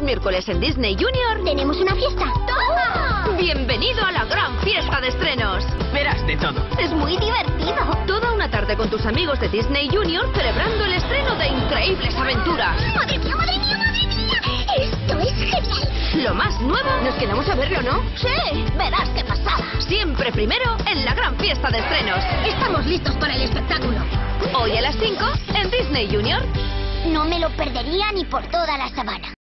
los miércoles en Disney Junior tenemos una fiesta. ¡Toma! Bienvenido a la gran fiesta de estrenos. Verás de todo. Es muy divertido. Toda una tarde con tus amigos de Disney Junior celebrando el estreno de Increíbles Aventuras. ¡Madre mía, madre mía, madre mía! ¡Esto es genial! Lo más nuevo. Nos quedamos a verlo, ¿no? Sí, verás qué pasada. Siempre primero en la gran fiesta de estrenos. Estamos listos para el espectáculo. Hoy a las 5 en Disney Junior. No me lo perdería ni por toda la sabana.